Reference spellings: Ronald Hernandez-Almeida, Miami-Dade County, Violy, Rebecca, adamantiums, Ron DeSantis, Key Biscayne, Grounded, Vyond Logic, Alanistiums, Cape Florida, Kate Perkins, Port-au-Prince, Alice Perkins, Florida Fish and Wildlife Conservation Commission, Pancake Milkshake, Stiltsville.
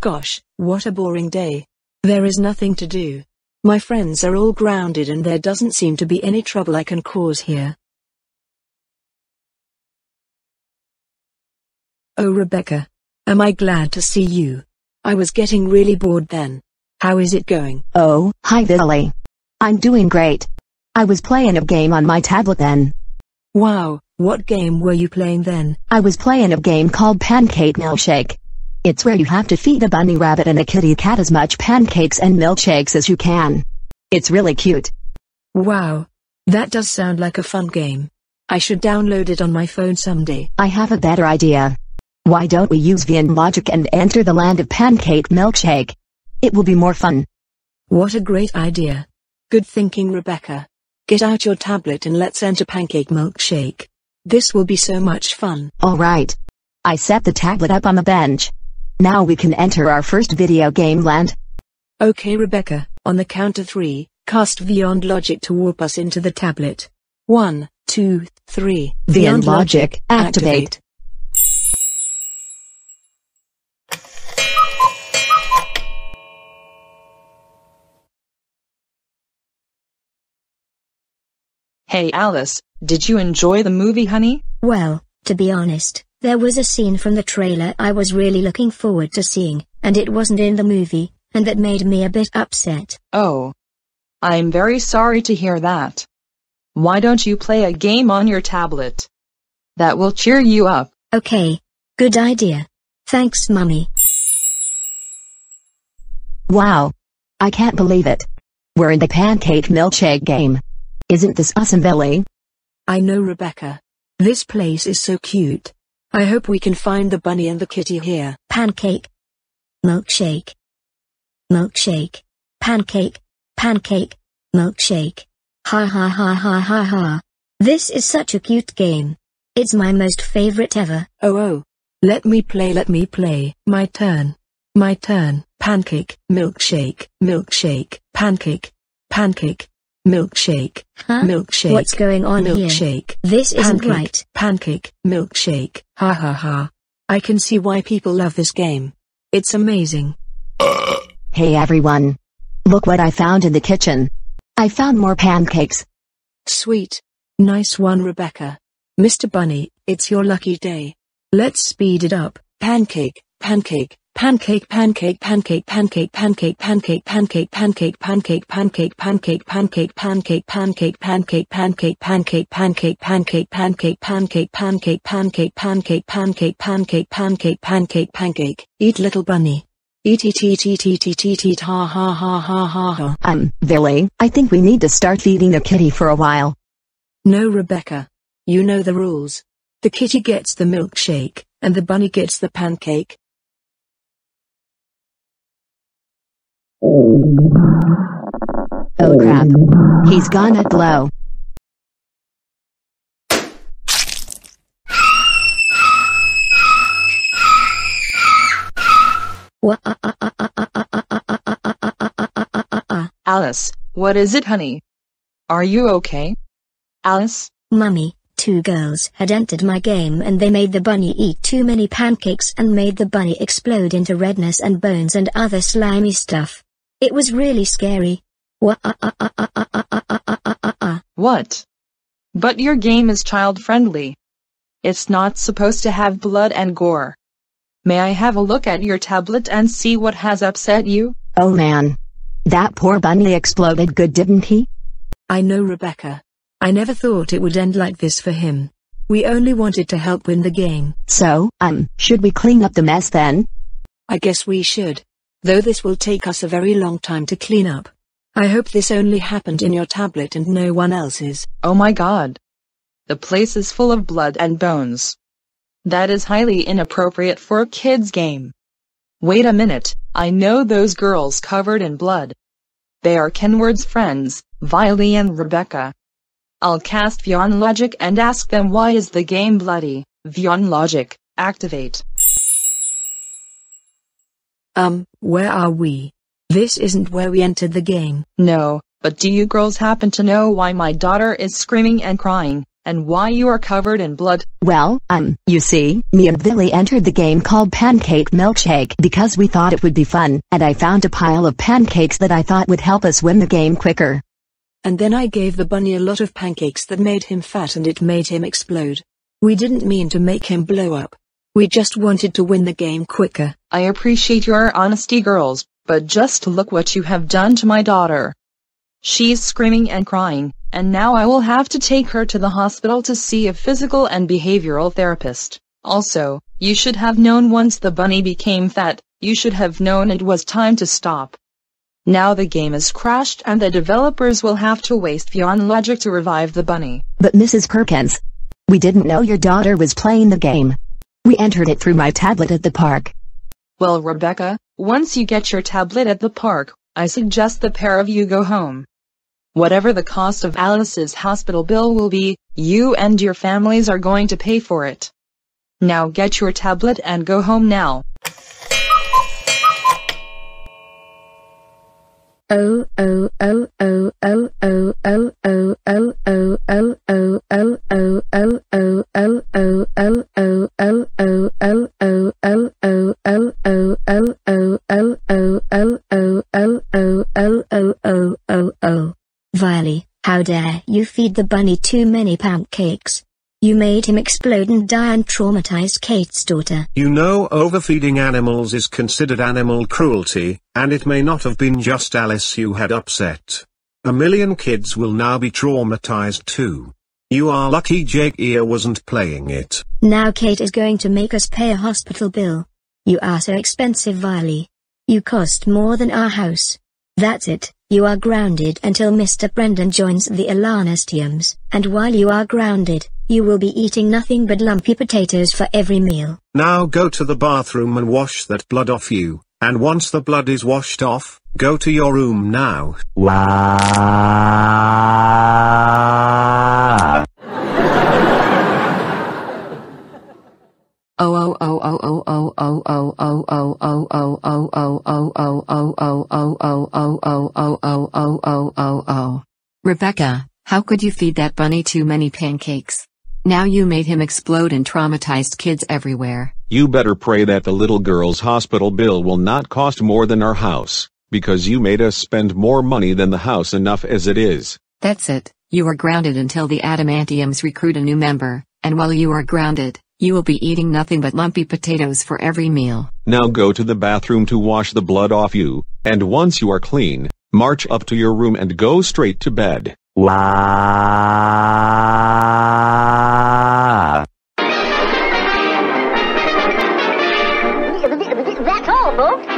Gosh, what a boring day. There is nothing to do. My friends are all grounded and there doesn't seem to be any trouble I can cause here. Oh Rebecca. Am I glad to see you. I was getting really bored then. How is it going? Oh, hi Violy. I'm doing great. I was playing a game on my tablet then. Wow, what game were you playing then? I was playing a game called Pancake Milkshake. It's where you have to feed a bunny rabbit and a kitty cat as much pancakes and milkshakes as you can. It's really cute. Wow. That does sound like a fun game. I should download it on my phone someday. I have a better idea. Why don't we use Vyond Logic and enter the land of Pancake Milkshake? It will be more fun. What a great idea. Good thinking Rebecca. Get out your tablet and let's enter Pancake Milkshake. This will be so much fun. Alright. I set the tablet up on the bench. Now we can enter our first video game land. Okay Rebecca, on the count of 3, cast Vyond Logic to warp us into the tablet. 1, 2, 3. Vyond Logic, activate. Hey Alice, did you enjoy the movie honey? Well, to be honest, there was a scene from the trailer I was really looking forward to seeing, and it wasn't in the movie, and that made me a bit upset. Oh. I'm very sorry to hear that. Why don't you play a game on your tablet? That will cheer you up. Okay. Good idea. Thanks, Mummy. Wow. I can't believe it. We're in the Pancake Milkshake game. Isn't this awesome, Violy? I know, Rebecca. This place is so cute. I hope we can find the bunny and the kitty here. Pancake. Milkshake. Milkshake. Pancake. Pancake. Milkshake. Ha ha ha ha ha ha. This is such a cute game. It's my most favorite ever. Oh. Let me play. My turn. Pancake. Milkshake. Milkshake. Pancake. Pancake. Milkshake. Huh? Milkshake. What's going on here? Milkshake. This isn't right. Pancake. Milkshake. Ha ha ha. I can see why people love this game. It's amazing. Hey everyone. Look what I found in the kitchen. I found more pancakes. Sweet. Nice one Rebecca. Mr. Bunny, it's your lucky day. Let's speed it up. Pancake. Pancake. Pancake, pancake, pancake, pancake, pancake, pancake, pancake, pancake, pancake, pancake, pancake, pancake, pancake, pancake, pancake, pancake, pancake, pancake, pancake, pancake, pancake, pancake, pancake, pancake, pancake, pancake, pancake, pancake, pancake. Eat little bunny. Eat eat eat eat eat eat eat eat ha ha ha ha ha ha. Violy, I think we need to start feeding the kitty for a while. No, Rebecca. You know the rules. The kitty gets the milkshake, and the bunny gets the pancake. Oh crap. He's gonna blow. Alice, what is it honey? Are you okay? Alice? Mummy, 2 girls had entered my game and they made the bunny eat too many pancakes and made the bunny explode into redness and bones and other slimy stuff. It was really scary. What? But your game is child-friendly. It's not supposed to have blood and gore. May I have a look at your tablet and see what has upset you? Oh man. That poor bunny exploded good, didn't he? I know Rebecca. I never thought it would end like this for him. We only wanted to help win the game. So, should we clean up the mess then? I guess we should. Though this will take us a very long time to clean up. I hope this only happened in your tablet and no one else's. Oh my god. The place is full of blood and bones. That is highly inappropriate for a kid's game. Wait a minute, I know those girls covered in blood. They are Kenward's friends, Violy and Rebecca. I'll cast Vyond Logic and ask them why is the game bloody. Vyond Logic, activate. Where are we? This isn't where we entered the game. No, but do you girls happen to know why my daughter is screaming and crying, and why you are covered in blood? Well, you see, me and Violy entered the game called Pancake Milkshake because we thought it would be fun, and I found a pile of pancakes that I thought would help us win the game quicker. And then I gave the bunny a lot of pancakes that made him fat and it made him explode. We didn't mean to make him blow up. We just wanted to win the game quicker. I appreciate your honesty, girls, but just look what you have done to my daughter. She's screaming and crying, and now I will have to take her to the hospital to see a physical and behavioral therapist. Also, you should have known once the bunny became fat, you should have known it was time to stop. Now the game is crashed and the developers will have to waste Vyond Logic to revive the bunny. But Mrs. Perkins, we didn't know your daughter was playing the game. We entered it through my tablet at the park. Well, Rebecca, once you get your tablet at the park, I suggest the pair of you go home. Whatever the cost of Alice's hospital bill will be, you and your families are going to pay for it. Now get your tablet and go home now. Violy, how dare you feed the bunny too many pancakes? You made him explode and die and traumatize Kate's daughter. You know, overfeeding animals is considered animal cruelty, and it may not have been just Alice you had upset. 1 million kids will now be traumatized too. You are lucky Jake here wasn't playing it. Now Kate is going to make us pay a hospital bill. You are so expensive, Violy. You cost more than our house. That's it. You are grounded until Mr. Brendan joins the Alanistiums, and while you are grounded, you will be eating nothing but lumpy potatoes for every meal. Now go to the bathroom and wash that blood off you, and once the blood is washed off, go to your room now. Wow. Rebecca, how could you feed that bunny too many pancakes? Now you made him explode and traumatized kids everywhere. You better pray that the little girl's hospital bill will not cost more than our house, because you made us spend more money than the house enough as it is. That's it. You are grounded until the Adamantiums recruit a new member, and while you are grounded, you will be eating nothing but lumpy potatoes for every meal. Now go to the bathroom to wash the blood off you, and once you are clean, march up to your room and go straight to bed. Wow. That's all, folks.